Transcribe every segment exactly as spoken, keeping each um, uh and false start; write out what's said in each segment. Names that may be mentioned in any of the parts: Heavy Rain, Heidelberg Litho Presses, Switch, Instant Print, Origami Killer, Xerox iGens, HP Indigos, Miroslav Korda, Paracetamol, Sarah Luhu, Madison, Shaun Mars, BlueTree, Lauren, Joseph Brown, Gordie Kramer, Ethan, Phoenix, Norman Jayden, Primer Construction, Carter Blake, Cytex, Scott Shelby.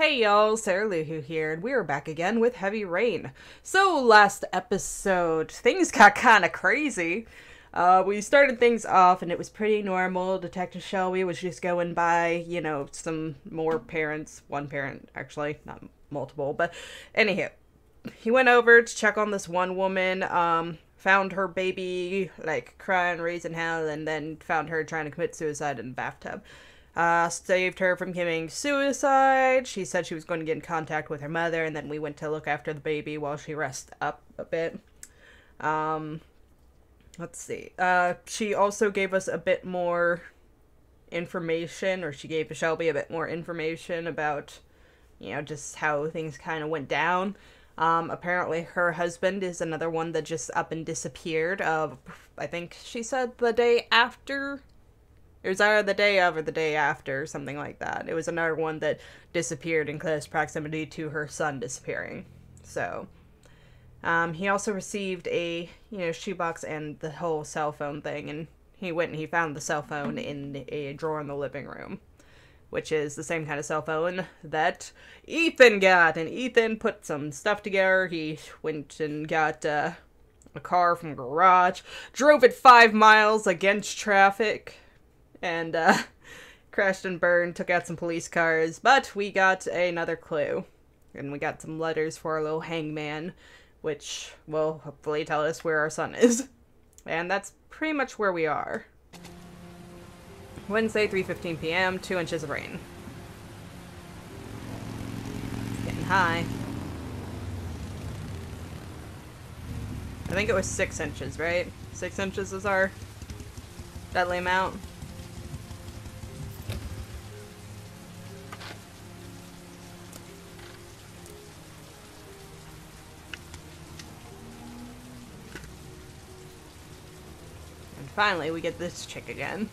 Hey y'all, Sarah Luhu here, and we are back again with Heavy Rain. So last episode, things got kind of crazy. Uh, we started things off and it was pretty normal. Detective Shelby was just going by, you know, some more parents. One parent, actually, not multiple, but anyhow. He went over to check on this one woman, um, found her baby, like, crying, raising hell, and then found her trying to commit suicide in the bathtub. Uh, saved her from committing suicide. She said she was going to get in contact with her mother, and then we went to look after the baby while she rests up a bit. Um, let's see. Uh, she also gave us a bit more information, or she gave Shelby a bit more information about, you know, just how things kind of went down. Um, apparently her husband is another one that just up and disappeared, uh, I think she said the day after... It was either the day of or the day after, something like that. It was another one that disappeared in close proximity to her son disappearing. So, um, he also received a, you know, shoebox and the whole cell phone thing. And he went and he found the cell phone in a drawer in the living room, which is the same kind of cell phone that Ethan got. And Ethan put some stuff together. He went and got, uh, a car from a garage, drove it five miles against traffic. And, uh, crashed and burned, took out some police cars, but we got another clue. And we got some letters for our little hangman, which will hopefully tell us where our son is. And that's pretty much where we are. Wednesday, three fifteen p m, two inches of rain. It's getting high. I think it was six inches, right? Six inches is our deadly amount. Finally, we get this chick again.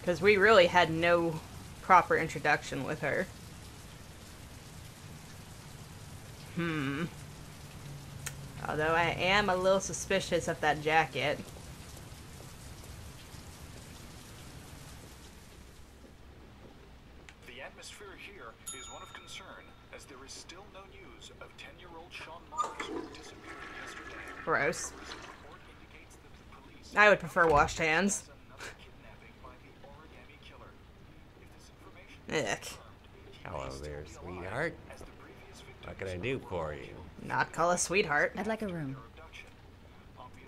Because we really had no proper introduction with her. Hmm. Although I am a little suspicious of that jacket. The atmosphere here is one of concern, as there is still no news of ten-year-old Shaun Mars who disappeared yesterday. Gross. I would prefer washed hands. Ick. Hello there, sweetheart. What can I do for you? Not call a sweetheart. I'd like a room.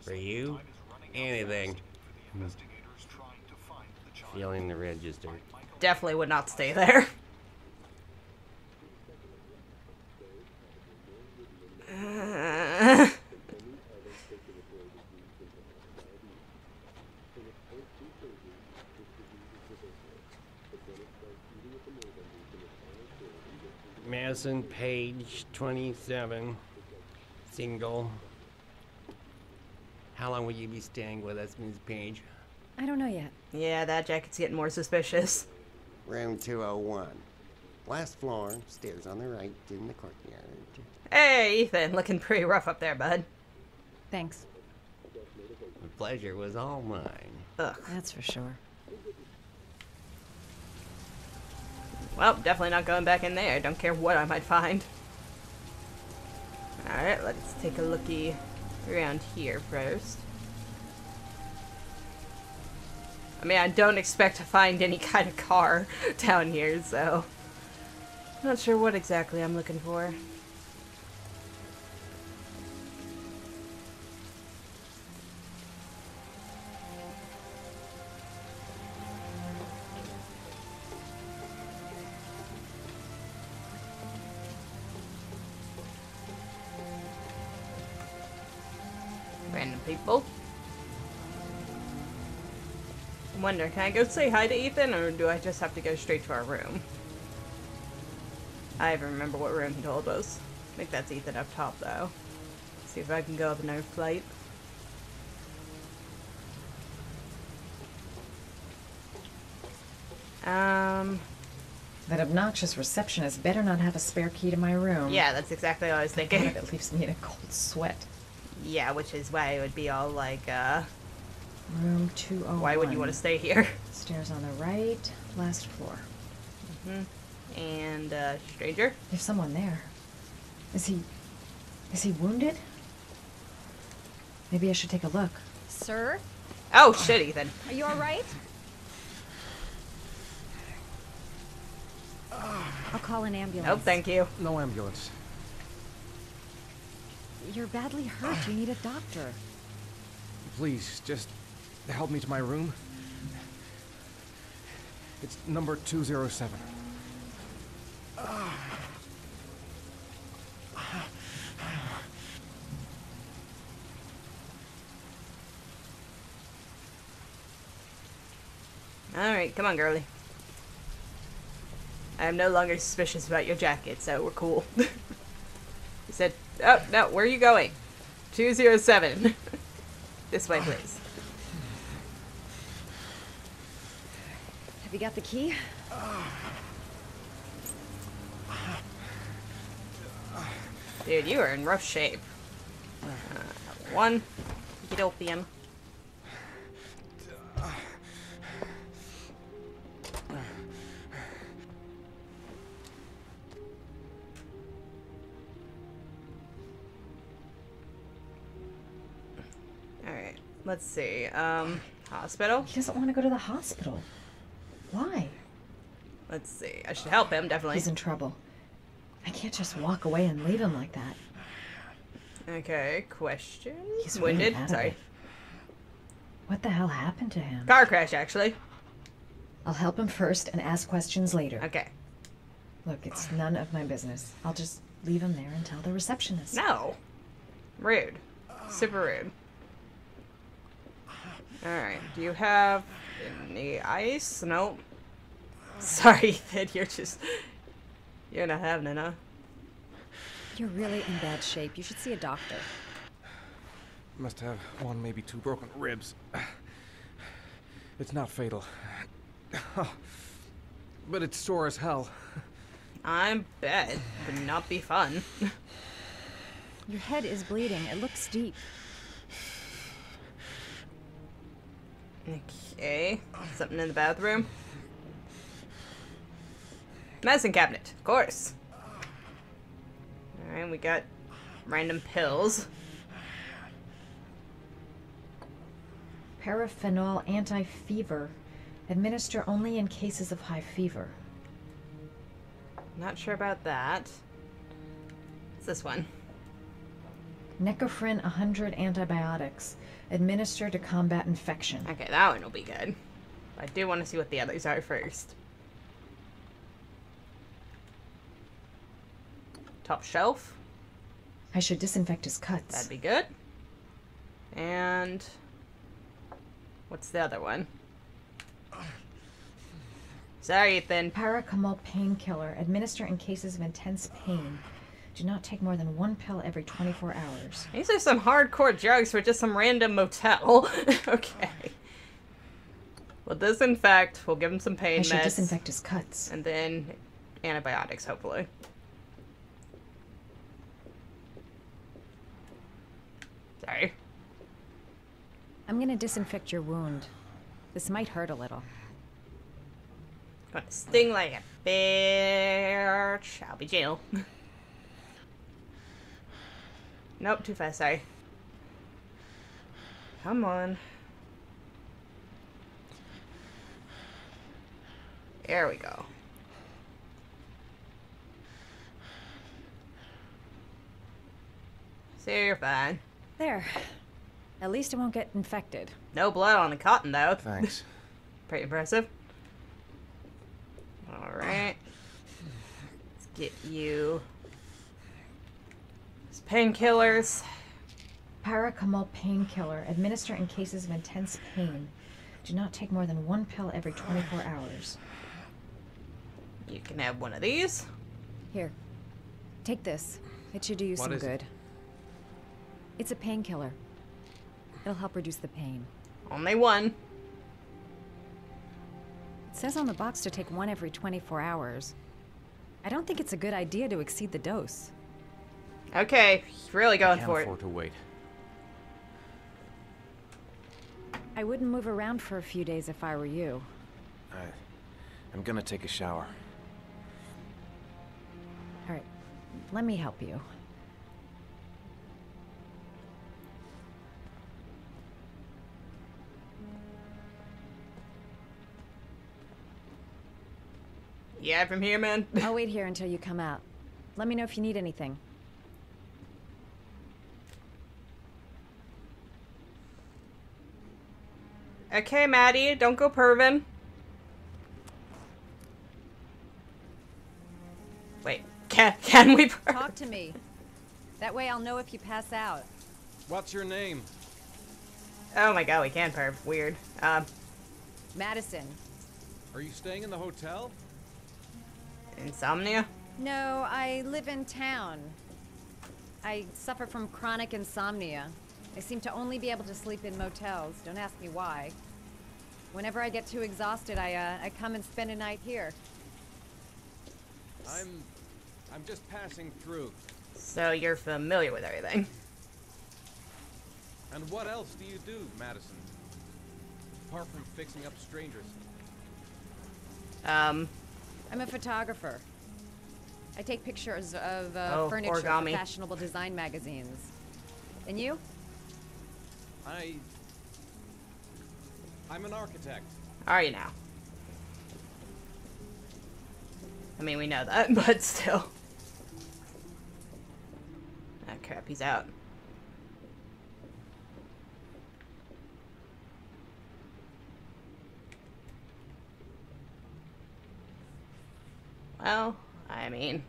For you? Anything. Hmm. Feeling the register. Definitely would not stay there. Madison, page twenty-seven, single. How long will you be staying with us, Miz Page? I don't know yet. Yeah, that jacket's getting more suspicious. Room two oh one. Last floor, stairs on the right, in the courtyard. Hey, Ethan, looking pretty rough up there, bud. Thanks. The pleasure was all mine. Ugh. That's for sure. Well, definitely not going back in there. Don't care what I might find. Alright, let's take a looky around here first. I mean, I don't expect to find any kind of car down here, so... I'm not sure what exactly I'm looking for. Random people. I wonder, can I go say hi to Ethan, or do I just have to go straight to our room? I even remember what room he told us. I think that's Ethan up top, though. Let's see if I can go up another flight. Um... That obnoxious receptionist better not have a spare key to my room. Yeah, that's exactly what I was thinking. God, it leaves me in a cold sweat. Yeah, which is why it would be all like, uh... room two oh one. Why would you want to stay here? Stairs on the right, last floor. Mm-hmm. and uh, stranger. There's someone there. Is he... is he wounded? Maybe I should take a look. Sir? Oh, shit, Ethan. Are you alright? I'll call an ambulance. Nope, thank you. No ambulance. You're badly hurt. You need a doctor. Please, just help me to my room. It's number two zero seven. Alright, come on, girly. I am no longer suspicious about your jacket, so we're cool. He said, oh, no, where are you going? two zero seven. This way, please. Have you got the key? Dude, you are in rough shape. Uh, one, get opium. Let's see, um, hospital? He doesn't want to go to the hospital. Why? Let's see. I should help him, definitely. He's in trouble. I can't just walk away and leave him like that. Okay, question? He's wounded. Really Sorry. What the hell happened to him? Car crash, actually. I'll help him first and ask questions later. Okay. Look, it's none of my business. I'll just leave him there and tell the receptionist. No. Rude. Super rude. Alright, do you have any ice? Nope. Sorry, Ethan, you're just... you're not having it, huh? You're really in bad shape. You should see a doctor. Must have one, maybe two broken ribs. It's not fatal. But it's sore as hell. I bet. It would not be fun. Your head is bleeding. It looks deep. Okay, something in the bathroom. Medicine cabinet, of course. Alright, we got random pills. Paraphenol anti-fever. Administer only in cases of high fever. Not sure about that. What's this one? Necofrin one hundred antibiotics. Administer to combat infection. Okay, that one will be good. I do want to see what the others are first. Top shelf. I should disinfect his cuts. That'd be good. And... what's the other one? Sorry, Ethan. Paracetamol painkiller. Administer in cases of intense pain. Do not take more than one pill every twenty-four hours. These are some hardcore drugs for just some random motel. Okay. Well, disinfect. We'll give him some pain meds. I should disinfect his cuts. And then antibiotics, hopefully. Sorry. I'm going to disinfect your wound. This might hurt a little. Gonna sting like a bear. Shall be jail. Nope, too fast, sorry. Come on. There we go. So you're fine. There. At least it won't get infected. No blood on the cotton, though. Thanks. Pretty impressive. Alright. Let's get you... painkillers. Paracetamol painkiller. Administer in cases of intense pain. Do not take more than one pill every twenty-four hours. You can have one of these. Here. Take this. It should do you some good. It? It's a painkiller. It'll help reduce the pain. Only one. It says on the box to take one every twenty-four hours. I don't think it's a good idea to exceed the dose. Okay, he's really going for it. I can't afford to wait. I wouldn't move around for a few days if I were you. I, I'm gonna take a shower. Let me help you. Yeah, from here, man. I'll wait here until you come out. Let me know if you need anything. Okay, Maddie, don't go pervin. Wait, can, can we perv? Talk to me. That way I'll know if you pass out. What's your name? Oh my god, we can perv. Weird. Um. Madison. Are you staying in the hotel? Insomnia? No, I live in town. I suffer from chronic insomnia. I seem to only be able to sleep in motels. Don't ask me why. Whenever I get too exhausted, I uh, I come and spend a night here. I'm I'm just passing through. So you're familiar with everything. And what else do you do, Madison? Apart from fixing up strangers. Um I'm a photographer. I take pictures of uh, oh, furniture for fashionable design magazines. And you? I... I'm an architect. Are you now? I mean, we know that, but still. Oh crap, he's out. Well, I mean,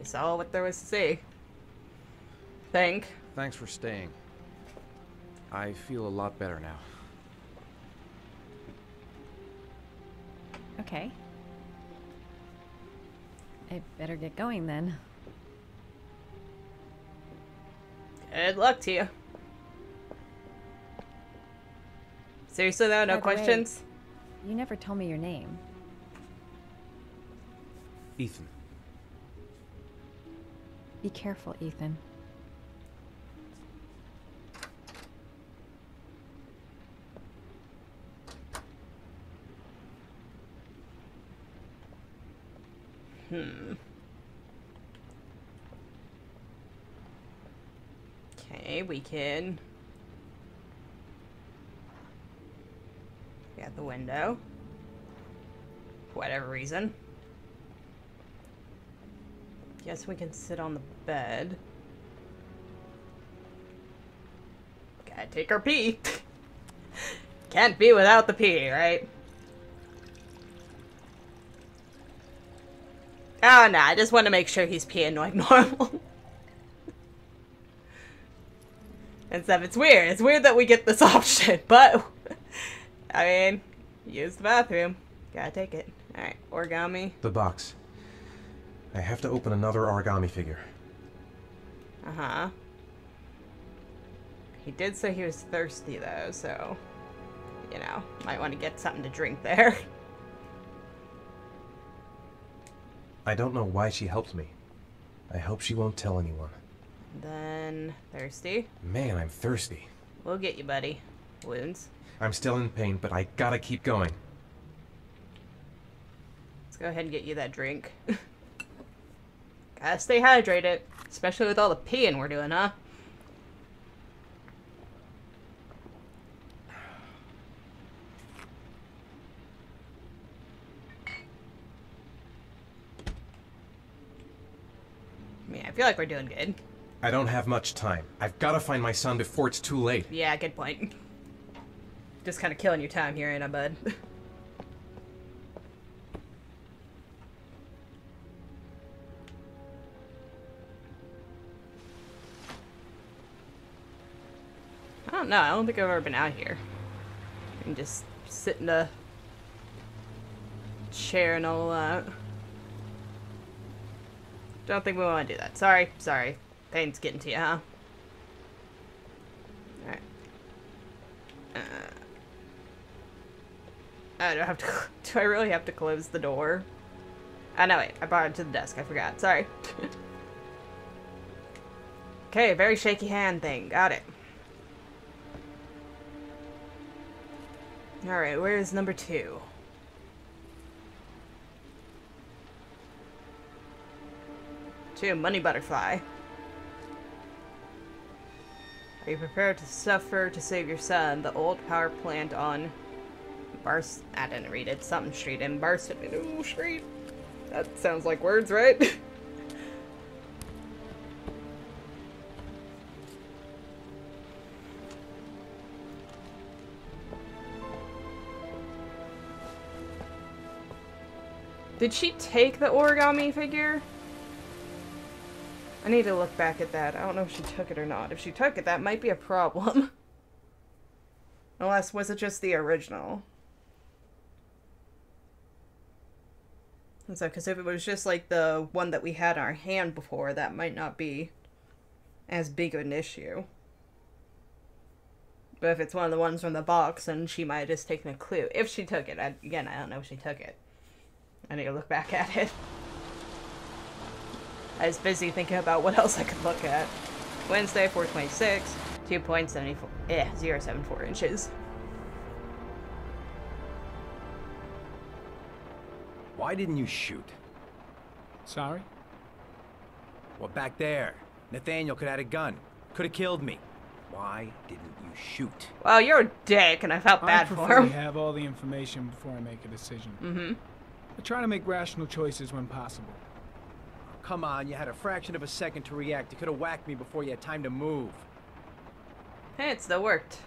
we saw what there was to see. Think. Thanks for staying. I feel a lot better now. Okay. I better get going then. Good luck to you. Seriously though, no questions? By the way, you never told me your name. Ethan. Be careful, Ethan. Hmm. Okay, we can get the window. For whatever reason. Guess we can sit on the bed. Gotta take our pee. Can't be without the pee, right? Oh, no, nah, I just want to make sure he's peeing like normal. And stuff, it's weird. It's weird that we get this option, but, I mean, use the bathroom. Gotta take it. Alright, origami. The box. I have to open another origami figure. Uh-huh. He did say he was thirsty, though, so, you know, might want to get something to drink there. I don't know why she helped me. I hope she won't tell anyone. Then, thirsty? Man, I'm thirsty. We'll get you, buddy. Wounds. I'm still in pain, but I gotta keep going. Let's go ahead and get you that drink. Gotta stay hydrated. Especially with all the peeing we're doing, huh? I feel like we're doing good. I don't have much time. I've got to find my son before it's too late. Yeah, good point. Just kind of killing your time here, ain't I, bud? I don't know. I don't think I've ever been out here. I can just sit in a chair and all that. Don't think we want to do that. Sorry, sorry. Pain's getting to you, huh? Alright. Uh, I don't have to... Do I really have to close the door? Oh, no, wait. I brought it to the desk. I forgot. Sorry. Okay, very shaky hand thing. Got it. Alright, where is number two? too. Money butterfly. Are you prepared to suffer to save your son? The old power plant on Bars... I didn't read it. Something street in Barson. Oh, street. That sounds like words, right? Did she take the origami figure? I need to look back at that. I don't know if she took it or not. If she took it, that might be a problem. Unless, was it just the original? And so, because if it was just like the one that we had in our hand before, that might not be as big of an issue. But if it's one of the ones from the box, then she might have just taken a clue. If she took it. I, again, I don't know if she took it. I need to look back at it. I was busy thinking about what else I could look at. Wednesday, four twenty-six, two point seven four, eh, zero point seven four inches. Why didn't you shoot? Sorry? Well, back there, Nathaniel could have had a gun. Could have killed me. Why didn't you shoot? Well, you're a dick, and I felt bad for him. I prefer to have all the information before I make a decision. Mm-hmm. I try to make rational choices when possible. Come on, you had a fraction of a second to react. You could have whacked me before you had time to move. Hey, it still worked.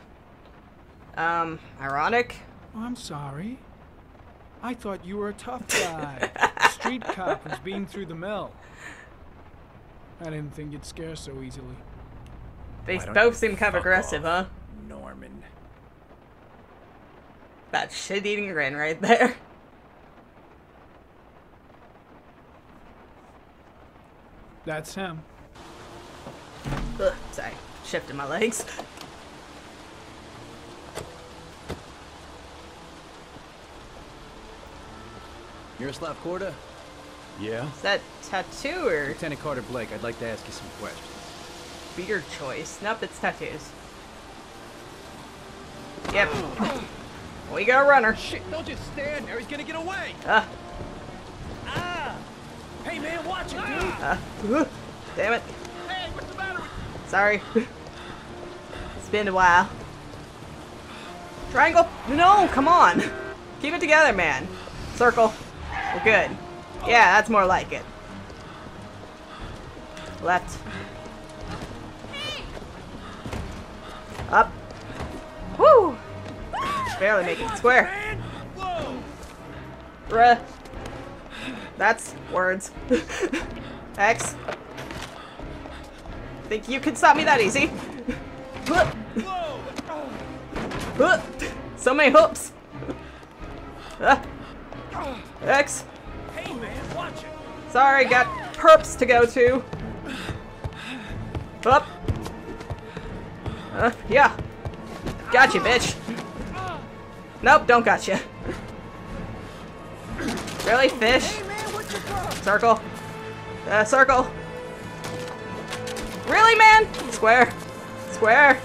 Um, ironic? Oh, I'm sorry. I thought you were a tough guy. Street cop who's been through the mill. I didn't think you'd scare so easily. They both seem kind of aggressive, huh? Norman. That shit-eating grin right there. That's him. Ugh, sorry, shifting my legs. Miroslav Korda? Yeah? Is that tattooer? Lieutenant Carter Blake, I'd like to ask you some questions. Beer choice. Nope, it's tattoos. Yep. Oh. We got a runner. Shit, don't just stand there, he's gonna get away! Ah. Hey man, watch it, dude! Uh, ooh, damn it. Hey, what's the matter with you? Sorry. It's been a while. Triangle! No, come on! Keep it together, man. Circle. We're good. Yeah, that's more like it. Left. Up. Woo! Barely making it square. Bruh. That's words. X. Think you can stop me that easy? So many hoops. X. Hey man, watch it. Sorry, got perps to go to. Up. Uh, yeah. Gotcha, bitch. Nope, don't gotcha. Really, fish? Circle. Uh, circle. Really, man? Square. Square.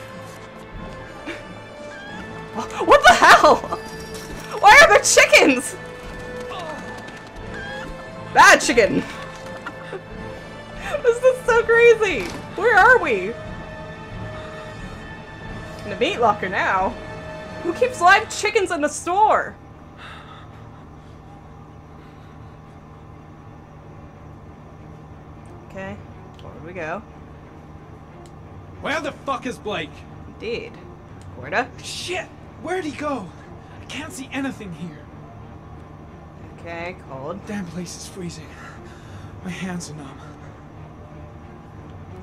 What the hell? Why are there chickens? Bad chicken. This is so crazy. Where are we? In the meat locker now? Who keeps live chickens in the store? Okay, forward we go. Where the fuck is Blake? Indeed. Korda? Shit! Where'd he go? I can't see anything here. Okay, cold. Damn place is freezing. My hands are numb.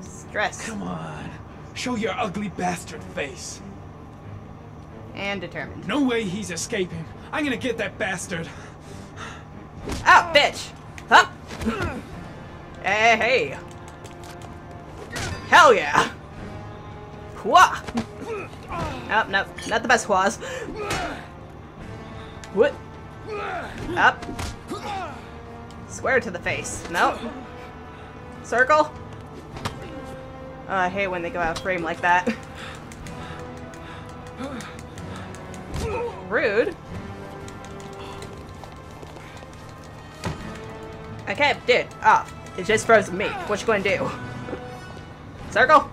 Stress. Come on. Show your ugly bastard face. And determined. No way he's escaping. I'm gonna get that bastard. Ow, bitch! Huh? Hey, hey! Hell yeah! Qua! Up, nope, not the best quas. What? Up. Square to the face. Nope. Circle. Oh, I hate when they go out of frame like that. Rude. Okay, dude, off. It just froze me. What you gonna do? Circle?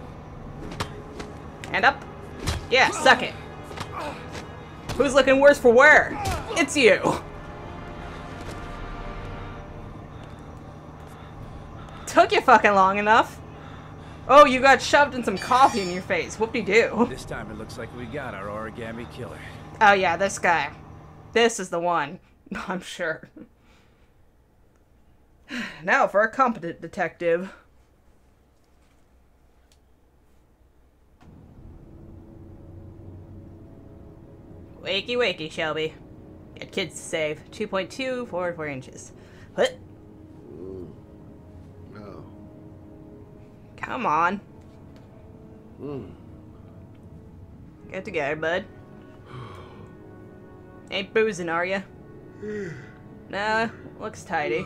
Hand up? Yeah, suck it. Who's looking worse for wear? It's you! Took you fucking long enough. Oh, you got shoved in some coffee in your face. Whoop-de-doo. This time it looks like we got our origami killer. Oh yeah, this guy. This is the one, I'm sure. Now for a competent detective. Wakey wakey, Shelby. Got kids to save. two point two four four inches. What? Mm. No. Come on. Mm. Get together, bud. Ain't boozing, are ya? No, looks tidy.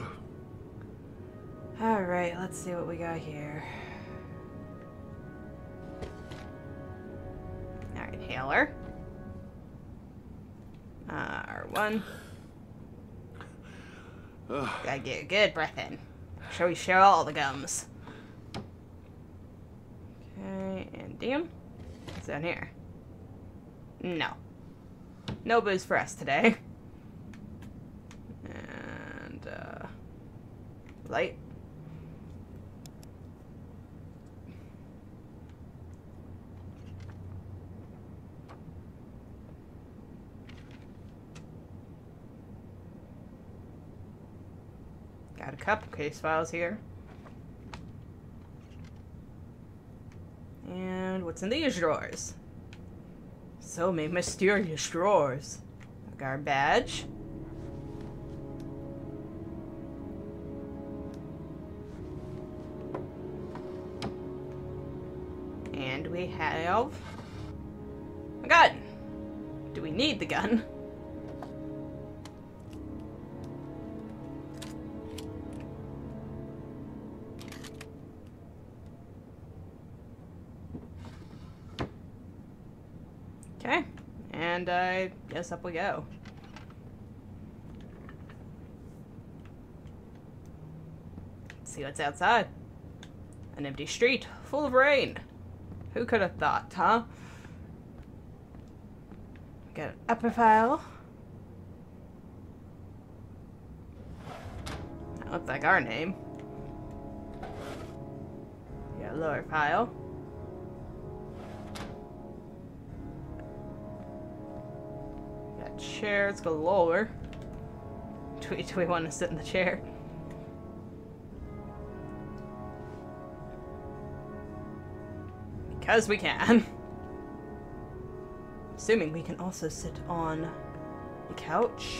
Alright, let's see what we got here. Alright, Hailer. Uh, R one. Ugh. Gotta get a good breath in. Shall we share all the gums? Okay, and damn. What's down here? No. No booze for us today. And, uh... light. Got a couple case files here. And what's in these drawers? So many mysterious drawers. I've got our badge. And we have a gun. Do we need the gun? And I guess up we go. Let's see what's outside. An empty street full of rain. Who could have thought, huh? Got an upper file. That looks like our name. Got a lower file. Chair, let's go lower. Do we, do we want to sit in the chair? Because we can. Assuming we can also sit on the couch.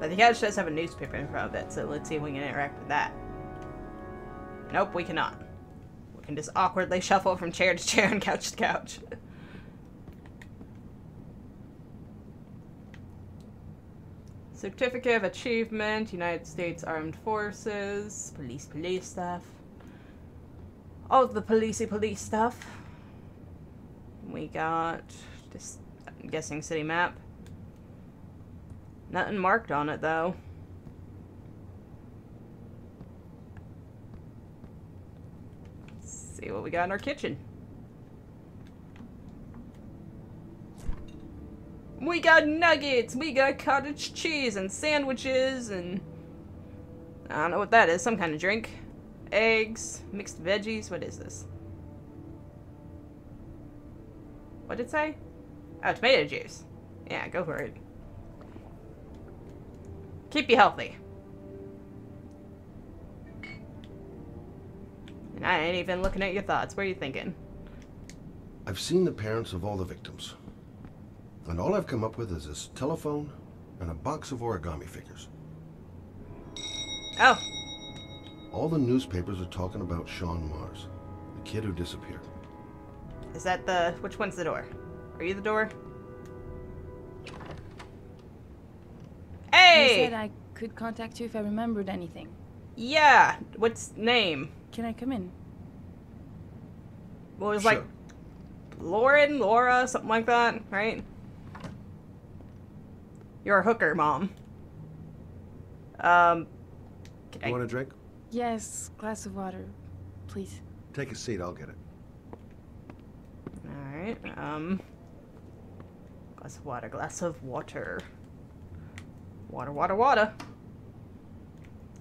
But the couch does have a newspaper in front of it, so let's see if we can interact with that. Nope, we cannot. We can just awkwardly shuffle from chair to chair and couch to couch. Certificate of Achievement, United States Armed Forces, police police stuff. All of the policey police stuff. We got, just I'm guessing city map. Nothing marked on it though. Let's see what we got in our kitchen. We got nuggets, we got cottage cheese, and sandwiches, and... I don't know what that is, some kind of drink. Eggs, mixed veggies, what is this? What did it say? Oh, tomato juice. Yeah, go for it. Keep you healthy. And I ain't even looking at your thoughts, what are you thinking? I've seen the parents of all the victims. And all I've come up with is this telephone and a box of origami figures. Oh. All the newspapers are talking about Shaun Mars, the kid who disappeared. Is that the... which one's the door? Are you the door? Hey! You said I could contact you if I remembered anything. Yeah. What's name? Can I come in? Well, it was sure. Like... Lauren? Laura? Something like that, right? You're a hooker, Mom. Um, can I... You want a drink? Yes, glass of water, please. Take a seat, I'll get it. All right, um, glass of water, glass of water. Water, water, water.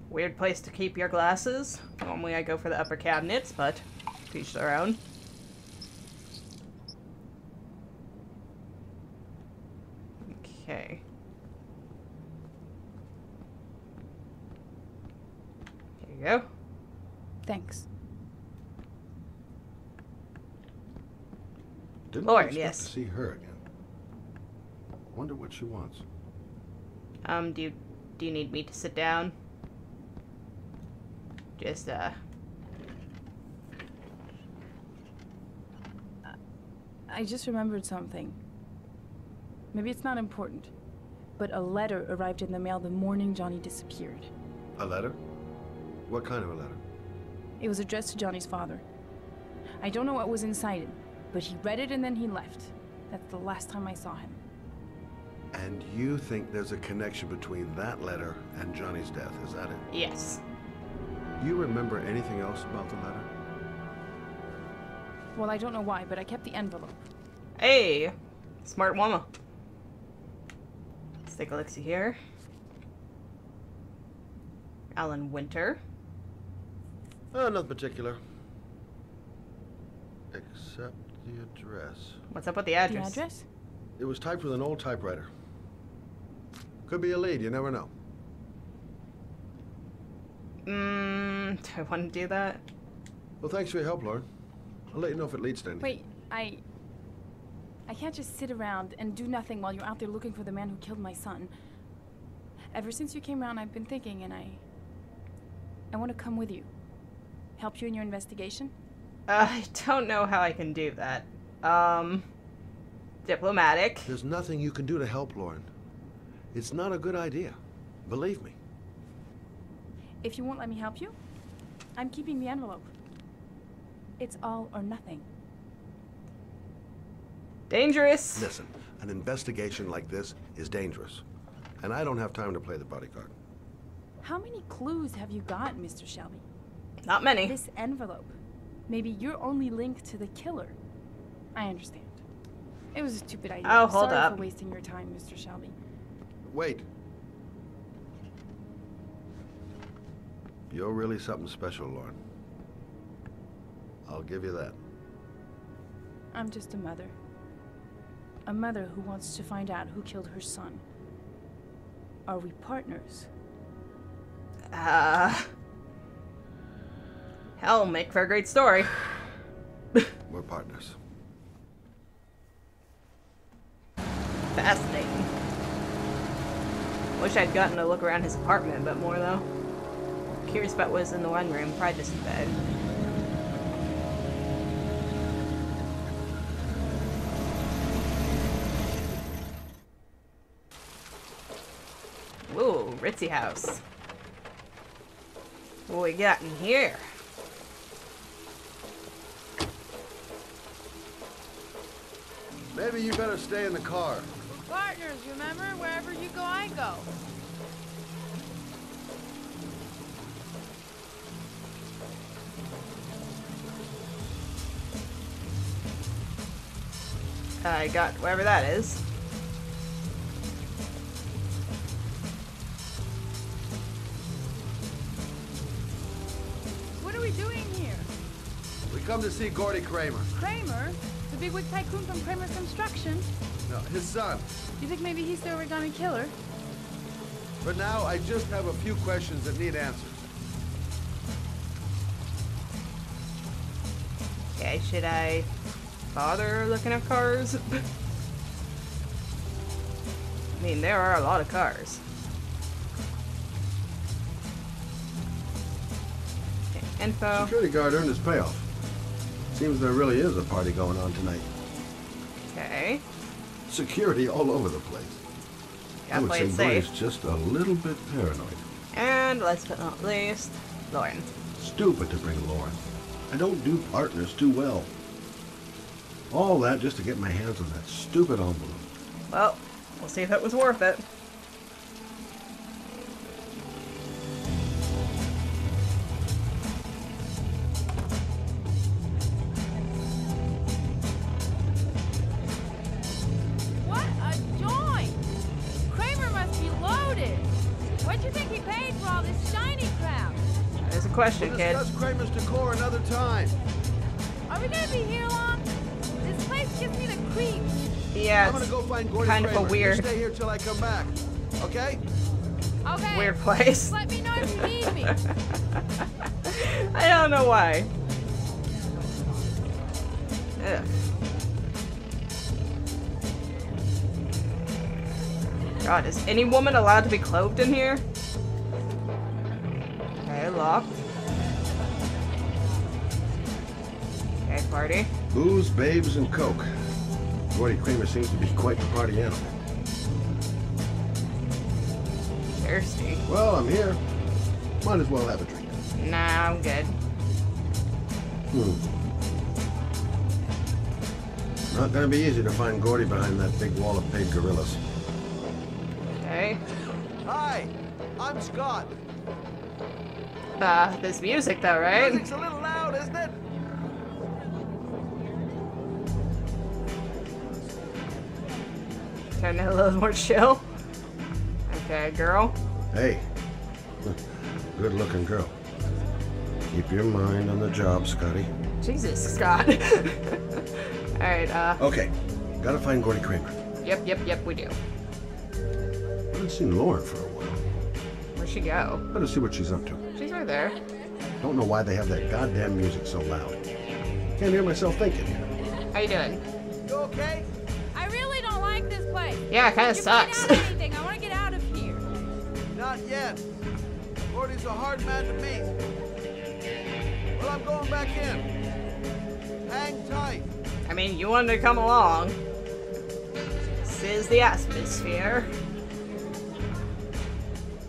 Weird place to keep your glasses. Normally I go for the upper cabinets, but to each their own. Okay. There you go. Thanks. Didn't Lauren, expect yes. to see her again. Wonder what she wants. Um, do you, do you need me to sit down? Just, uh... I just remembered something. Maybe it's not important, but a letter arrived in the mail the morning Johnny disappeared. A letter? What kind of a letter? It was addressed to Johnny's father. I don't know what was inside it, but he read it and then he left. That's the last time I saw him. And you think there's a connection between that letter and Johnny's death, is that it? Yes. Do you remember anything else about the letter? Well, I don't know why, but I kept the envelope. Hey! Smart woman. Let's take a look-see here. Alan Winter. Oh, nothing particular. Except the address. What's up with the address? The address? It was typed with an old typewriter. Could be a lead, you never know. Mmm, do I want to do that? Well, thanks for your help, Lauren. I'll let you know if it leads to anything. Wait, I... I can't just sit around and do nothing while you're out there looking for the man who killed my son. Ever since you came around, I've been thinking, and I... I want to come with you. Help you in your investigation? Uh, I don't know how I can do that. Um... Diplomatic. There's nothing you can do to help, Lauren. It's not a good idea. Believe me. If you won't let me help you, I'm keeping the envelope. It's all or nothing. Dangerous. Listen, an investigation like this is dangerous. And I don't have time to play the bodyguard. How many clues have you got, Mister Shelby? Not many. This envelope. Maybe your only link to the killer. I understand. It was a stupid idea. Oh, hold Sorry up. for wasting your time, Mister Shelby. Wait. You're really something special, Lauren. I'll give you that. I'm just a mother. A mother who wants to find out who killed her son. Are we partners? Uh... Hell, make for a great story. We're partners. Fascinating. Wish I'd gotten to look around his apartment a bit more, though. Curious about what was in the one room. Probably just a bed. Ooh, ritzy house. What we got in here? Maybe you better stay in the car. Partners, remember? Wherever you go, I go. I got whatever that is. What are we doing here? We come to see Gordie Kramer. Kramer? The bigwig tycoon from Primer Construction? No, his son. You think maybe he's the Origami Killer? For now, I just have a few questions that need answers. Okay, should I bother looking at cars? I mean, there are a lot of cars. Okay, info. Security guard earned his payoff. Seems there really is a party going on tonight. Okay. Security all over the place. Gotta I would play say it safe. Boy's just a little bit paranoid. And last but not least, Lauren. Stupid to bring Lauren. I don't do partners too well. All that just to get my hands on that stupid envelope. Well, we'll see if it was worth it. question, we'll kid. Kramer's decor another time. Are we gonna be here long? This place gives me the creeps. Yeah, it's I'm gonna go find Gordie kind Kramer. of a weird. You stay here till I come back, okay? Okay. Weird place. Just let me know if you need me. I don't know why. Ugh. God, is any woman allowed to be clothed in here? Okay, locked. Okay, party. Booze, babes, and coke. Gordie Kramer seems to be quite the party animal. Thirsty. Well, I'm here. Might as well have a drink. Nah, I'm good. Hmm. Not gonna be easy to find Gordie behind that big wall of paid gorillas. Okay. Hi, I'm Scott. Ah, uh, this music though, right? Music's a little loud, isn't it? Kind of a little more chill. Okay, girl. Hey, good-looking girl. Keep your mind on the job, Scotty. Jesus, Scott. All right. Uh. Okay, gotta find Gordie Kramer. Yep, yep, yep. We do. I haven't seen Lauren for a while. Where'd she go? Let us see what she's up to. She's right there. Don't know why they have that goddamn music so loud. Can't hear myself thinking here. How you doing? You okay? I really don't like this place. Yeah, it kind of sucks. Out of anything. I want to get out of here. Not yet. Gordie's a hard man to meet. Well, I'm going back in. Hang tight. I mean, you wanted to come along. This is the atmosphere.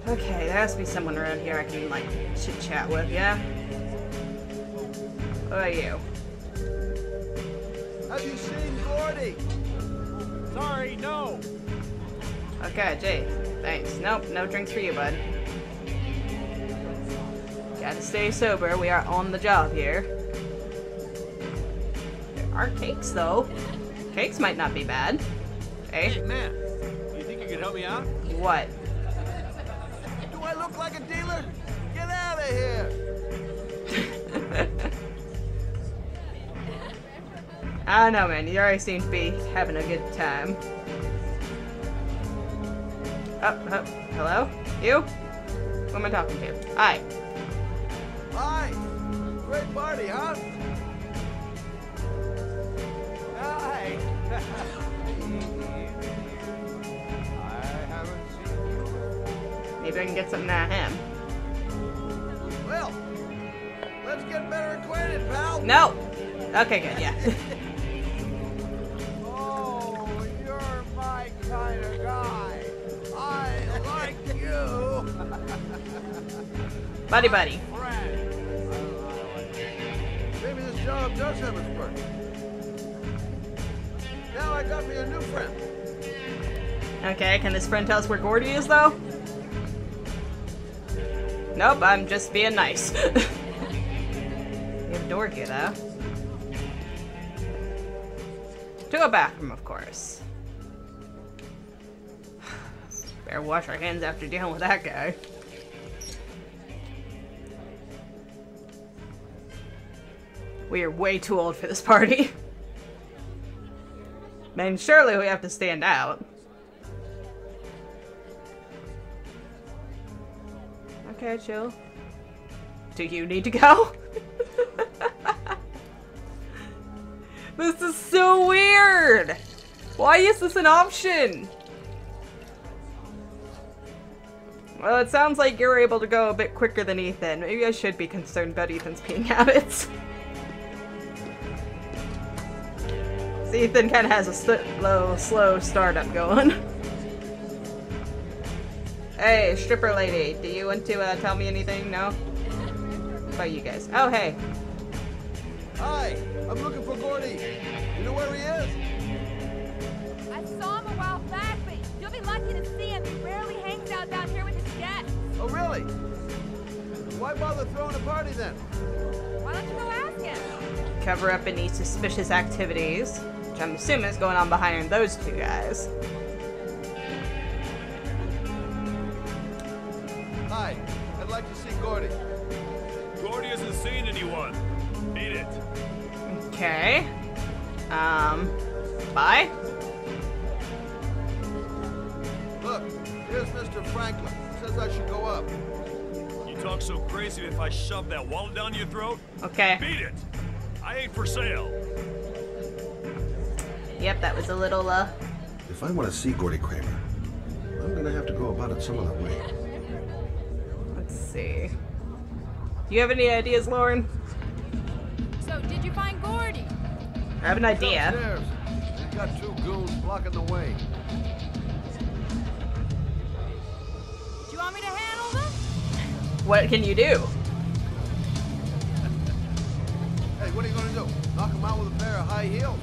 Okay, there has to be someone around here I can, like, chit-chat with, yeah? What about you? Have you seen Gordie? Sorry, no. Okay, Jay. Thanks. Nope, no drinks for you, bud. Gotta stay sober. We are on the job here. There are cakes, though. Cakes might not be bad. Hey. Hey, man. You think you could help me out? What? I look like a dealer? Get out of here! I don't know, man. You already seem to be having a good time. Up, oh, up. Oh, hello? You? Who am I talking to? Hi. Hi. Great party, huh? Hi. Maybe I can get something out of him. Well, let's get better acquainted, pal. No. Okay, good, yeah. Oh, you're my kind of guy. I like you. Buddy, buddy. Maybe this job does have its perks. Now I got me a new friend. Okay, can this friend tell us where Gordie is, though? Nope, I'm just being nice. You have a door though. To a bathroom, of course. Better wash our hands after dealing with that guy. We are way too old for this party. Man, surely we have to stand out. Okay, chill. Do you need to go? This is so weird! Why is this an option? Well, it sounds like you're able to go a bit quicker than Ethan. Maybe I should be concerned about Ethan's peeing habits. So Ethan kind of has a slow, slow startup going. Hey, stripper lady, do you want to uh, tell me anything? No? What about you guys? Oh, hey. Hi, I'm looking for Gordie. You know where he is? I saw him a while back, but you'll be lucky to see him. He rarely hangs out down here with his guests. Oh, really? Why bother throwing a party then? Why don't you go ask him? Cover up any suspicious activities, which I'm assuming is going on behind those two guys. Hi, I'd like to see Gordie. seen anyone. Beat it. Okay. Um, bye. Look, here's Mister Franklin. Says I should go up. You talk so crazy if I shove that wallet down your throat? Okay. Beat it. I ain't for sale. Yep, that was a little, uh... If I want to see Gordie Kramer, I'm going to have to go about it some other way. Let's see. Do you have any ideas, Lauren? So, did you find Gordie? I have an idea. They've got two goons blocking the way. Do you want me to handle them? What can you do? Hey, what are you going to do? Knock them out with a pair of high heels?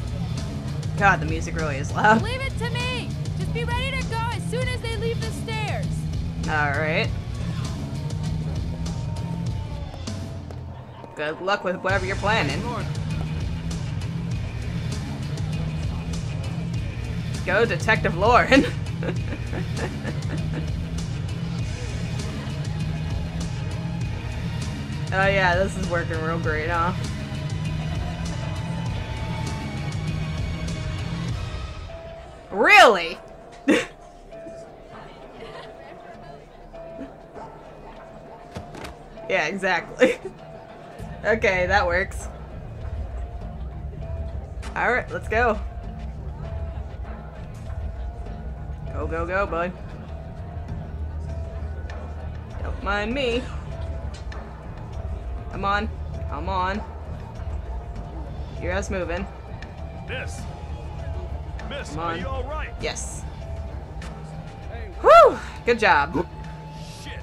God, the music really is loud. Leave it to me! Just be ready to go as soon as they leave the stairs! Alright. Good luck with whatever you're planning. Go, Detective Lauren! Oh yeah, this is working real great, huh? Really? Yeah, exactly. Okay, that works. Alright, let's go. Go, go, go, bud. Don't mind me. Come on. Come on. Your ass moving. Miss. Miss, come on. Are you all right? Yes. Hey, whew! Good job. Go Shit.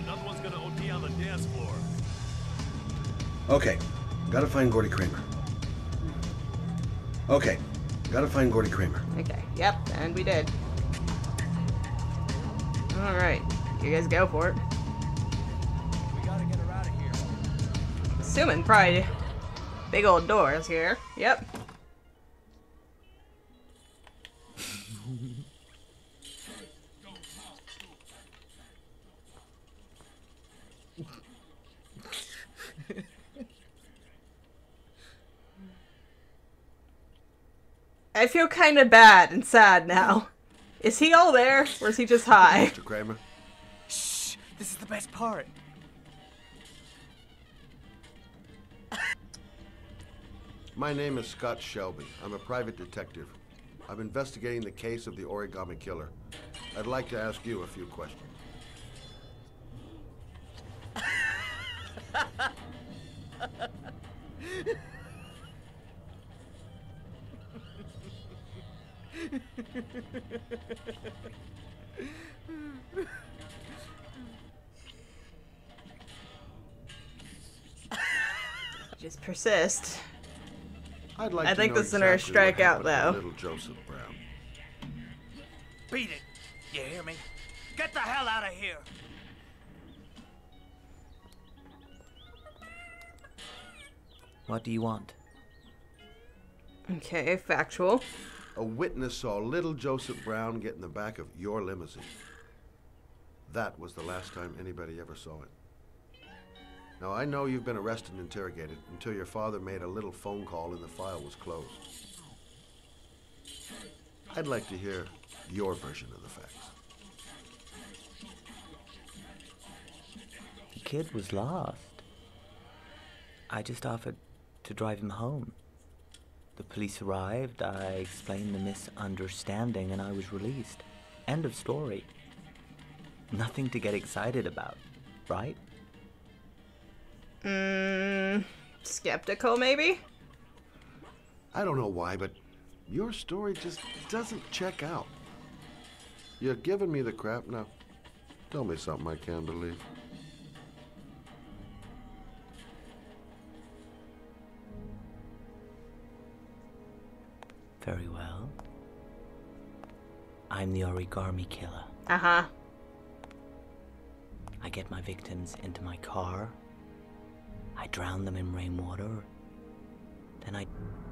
Another one's gonna O T on the dance floor. Okay, gotta find Gordie Kramer. Okay, gotta find Gordie Kramer. Okay, yep, and we did. Alright, you guys go for it. We gotta get her out of here. Assuming probably big old doors here. Yep. I feel kind of bad and sad now. Is he all there, or is he just high? Mister Kramer. Shh! This is the best part. My name is Scott Shelby. I'm a private detective. I'm investigating the case of the Origami Killer. I'd like to ask you a few questions. Just persist. I'd like I to think this is our strikeout, though. Little Joseph Brown. Beat it! You hear me? Get the hell out of here! What do you want? Okay, factual. A witness saw little Joseph Brown get in the back of your limousine. That was the last time anybody ever saw it. Now, I know you've been arrested and interrogated until your father made a little phone call and the file was closed. I'd like to hear your version of the facts. The kid was lost. I just offered to drive him home. The police arrived, I explained the misunderstanding, and I was released. End of story. Nothing to get excited about, right? Mmm, skeptical maybe? I don't know why, but your story just doesn't check out. You're giving me the crap now. Tell me something I can't believe. Very well. I'm the Origami Killer. Uh-huh. I get my victims into my car. I drown them in rainwater. Then I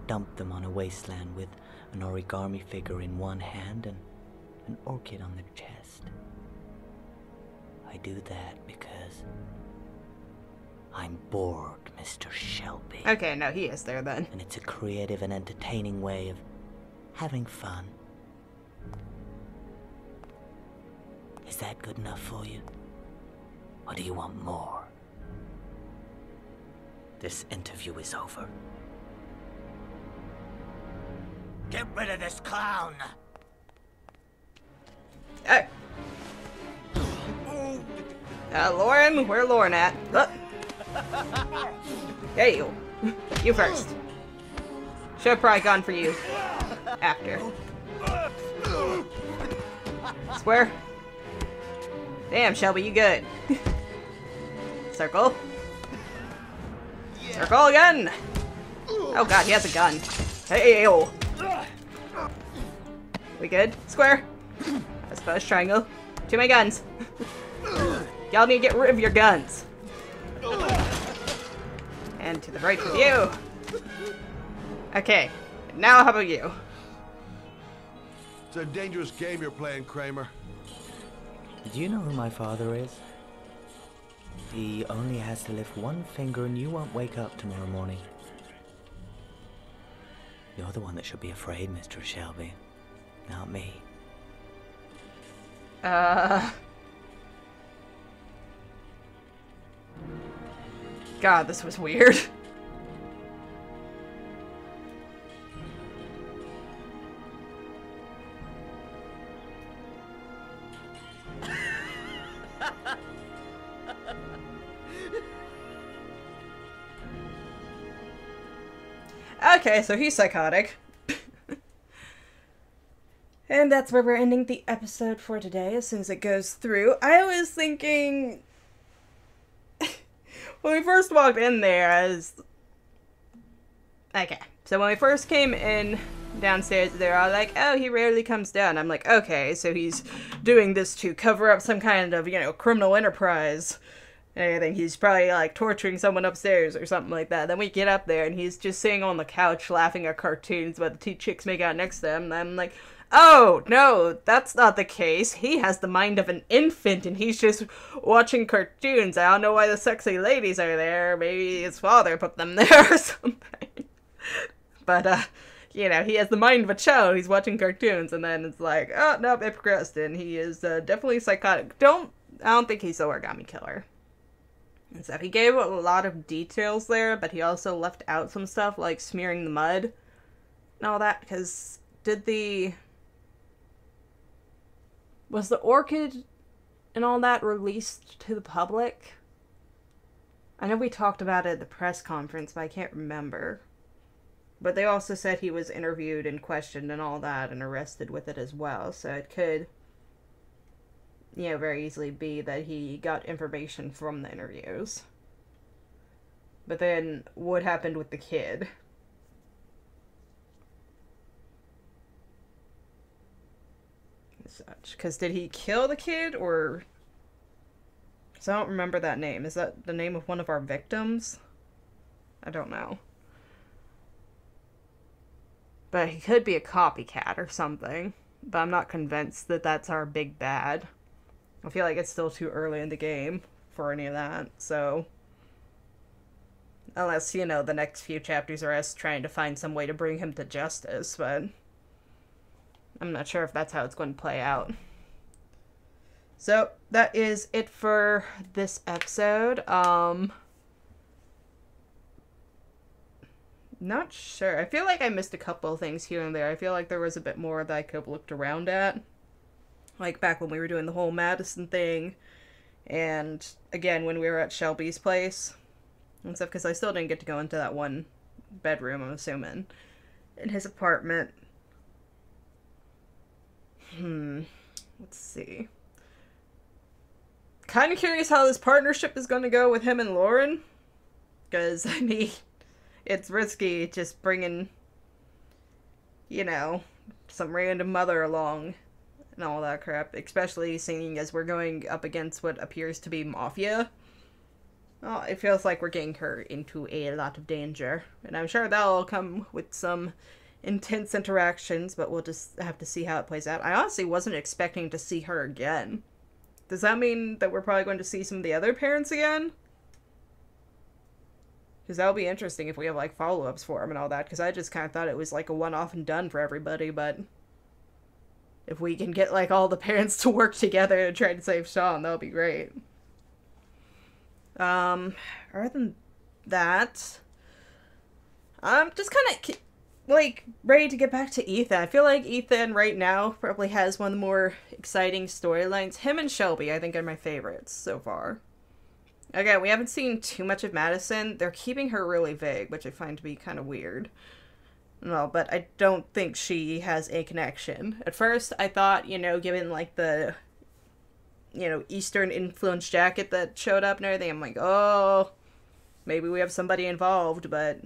dump them on a wasteland with an origami figure in one hand and an orchid on their chest. I do that because I'm bored, Mister Shelby. Okay, no, he is there then. And it's a creative and entertaining way of having fun. Is that good enough for you? Or do you want more? This interview is over. Get rid of this clown! Hey! Uh, Lauren, where Lauren at? Uh. Hey, you. You first. Should have probably gone for you. After. Square. Damn, Shelby, you good. Circle. Circle again! Oh god, he has a gun. Hey, yo. We good? Square. I suppose triangle. Too many guns. Y'all need to get rid of your guns. And to the right with you. Okay, now how about you? It's a dangerous game you're playing, Kramer. Do you know who my father is? He only has to lift one finger and you won't wake up tomorrow morning. You're the one that should be afraid, Mister Shelby. Not me. Uh... God, this was weird. Okay, so he's psychotic. And that's where we're ending the episode for today, as soon as it goes through. I was thinking... When we first walked in there, I was... Okay. So when we first came in downstairs, they were all like, oh, he rarely comes down. I'm like, okay, so he's doing this to cover up some kind of, you know, criminal enterprise. And I think he's probably, like, torturing someone upstairs or something like that. Then we get up there, and he's just sitting on the couch laughing at cartoons while the two chicks make out next to him. And I'm like... Oh, no, that's not the case. He has the mind of an infant and he's just watching cartoons. I don't know why the sexy ladies are there. Maybe his father put them there or something. But, uh, you know, he has the mind of a child. He's watching cartoons and then it's like, oh, no, they progressed. And he is uh, definitely psychotic. Don't, I don't think he's the Origami Killer. And so he gave a lot of details there, but he also left out some stuff like smearing the mud and all that. Because did the... Was the orchid and all that released to the public? I know we talked about it at the press conference, but I can't remember. But they also said he was interviewed and questioned and all that and arrested with it as well. So it could, you know, very easily be that he got information from the interviews. But then what happened with the kid? Such, because did he kill the kid or? Because I don't remember that name. Is that the name of one of our victims? I don't know. But he could be a copycat or something. But I'm not convinced that that's our big bad. I feel like it's still too early in the game for any of that. So, unless, you know, the next few chapters are us trying to find some way to bring him to justice, but. I'm not sure if that's how it's going to play out. So that is it for this episode. Um, not sure. I feel like I missed a couple of things here and there. I feel like there was a bit more that I could have looked around at. Like back when we were doing the whole Madison thing. And again, when we were at Shelby's place and stuff, because I still didn't get to go into that one bedroom, I'm assuming, in his apartment. Hmm. Let's see. Kind of curious how this partnership is going to go with him and Lauren. Because, I mean, it's risky just bringing, you know, some random mother along and all that crap. Especially seeing as we're going up against what appears to be mafia. Oh, it feels like we're getting her into a lot of danger. And I'm sure that'll come with some... intense interactions, but we'll just have to see how it plays out. I honestly wasn't expecting to see her again. Does that mean that we're probably going to see some of the other parents again? Because that'll be interesting if we have, like, follow-ups for him and all that. Because I just kind of thought it was, like, a one-off and done for everybody, but... if we can get, like, all the parents to work together to try to save Shaun, that'll be great. Um, other than that... I'm just kind of, like, ready to get back to Ethan. I feel like Ethan right now probably has one of the more exciting storylines. Him and Shelby, I think, are my favorites so far. Again, we haven't seen too much of Madison. They're keeping her really vague, which I find to be kind of weird. Well, but I don't think she has a connection. At first, I thought, you know, given, like, the, you know, Eastern-influenced jacket that showed up and everything, I'm like, oh, maybe we have somebody involved, but,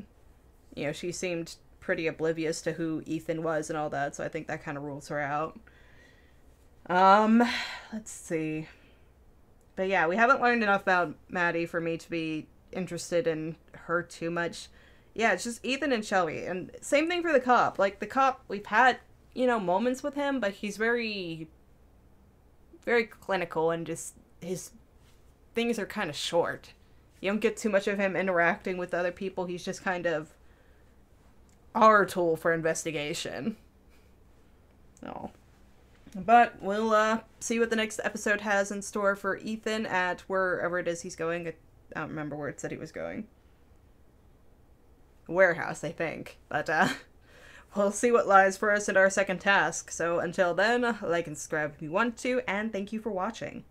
you know, she seemed pretty oblivious to who Ethan was and all that, so I think that kind of rules her out. Um, let's see... But yeah, we haven't learned enough about Maddie for me to be interested in her too much. Yeah, it's just Ethan and Shelby. And same thing for the cop. Like, the cop, we've had, you know, moments with him, but he's very, very clinical and just his things are kind of short. You don't get too much of him interacting with other people. He's just kind of our tool for investigation. Oh. But we'll uh, see what the next episode has in store for Ethan at wherever it is he's going. I don't remember where it said he was going. Warehouse, I think. But uh, we'll see what lies for us in our second task. So until then, like and subscribe if you want to, and thank you for watching.